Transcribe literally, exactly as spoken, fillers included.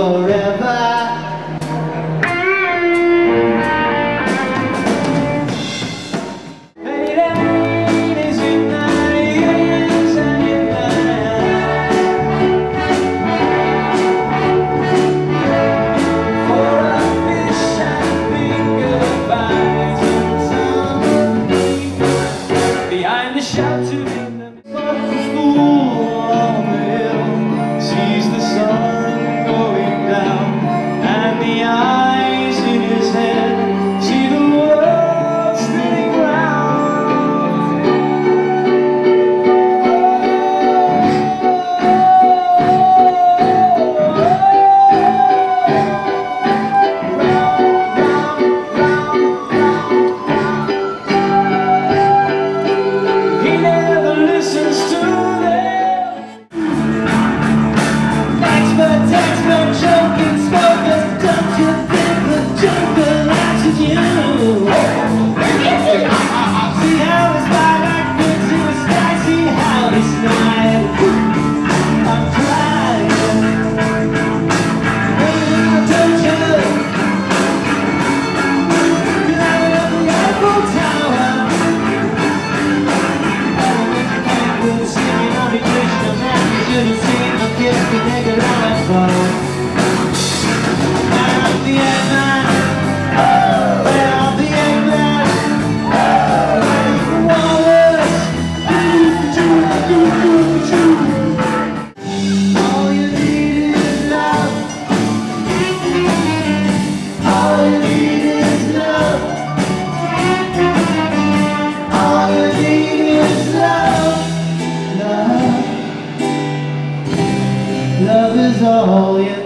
forever. Love is all you